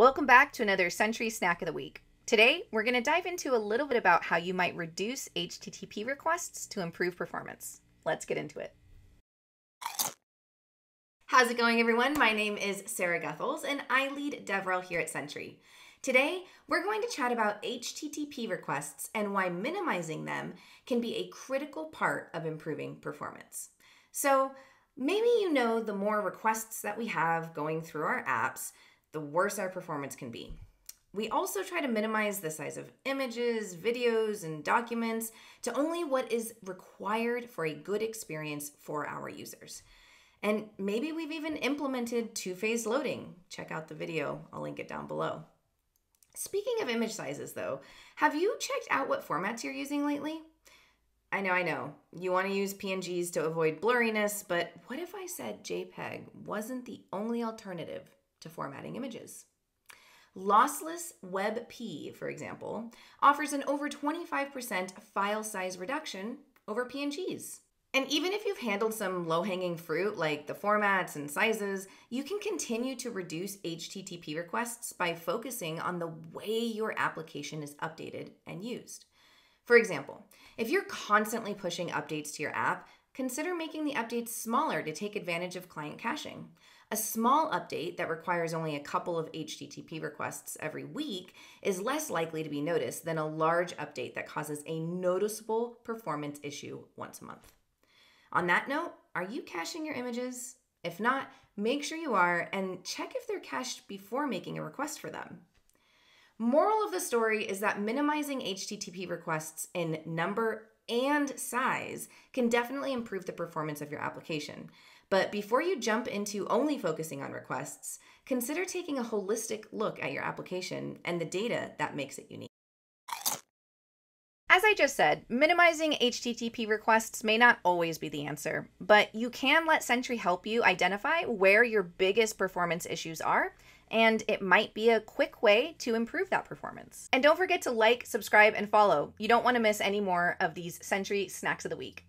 Welcome back to another Sentry Snack of the Week. Today, we're going to dive into a little bit about how you might reduce HTTP requests to improve performance. Let's get into it. How's it going, everyone? My name is Sarah Guthels, and I lead DevRel here at Sentry. Today, we're going to chat about HTTP requests and why minimizing them can be a critical part of improving performance. So maybe you know the more requests that we have going through our apps, the worse our performance can be. We also try to minimize the size of images, videos, and documents to only what is required for a good experience for our users. And maybe we've even implemented two-phase loading. Check out the video, I'll link it down below. Speaking of image sizes though, have you checked out what formats you're using lately? I know, you want to use PNGs to avoid blurriness, but what if I said JPEG wasn't the only alternative to formatting images? Lossless WebP, for example, offers an over 25% file size reduction over PNGs. And even if you've handled some low-hanging fruit like the formats and sizes, you can continue to reduce HTTP requests by focusing on the way your application is updated and used. For example, if you're constantly pushing updates to your app, consider making the updates smaller to take advantage of client caching. A small update that requires only a couple of HTTP requests every week is less likely to be noticed than a large update that causes a noticeable performance issue once a month. On that note, are you caching your images? If not, make sure you are and check if they're cached before making a request for them. Moral of the story is that minimizing HTTP requests in number and size can definitely improve the performance of your application. But before you jump into only focusing on requests, consider taking a holistic look at your application and the data that makes it unique. As I just said, minimizing HTTP requests may not always be the answer, but you can let Sentry help you identify where your biggest performance issues are, and it might be a quick way to improve that performance. And don't forget to like, subscribe, and follow. You don't want to miss any more of these Sentry Snacks of the Week.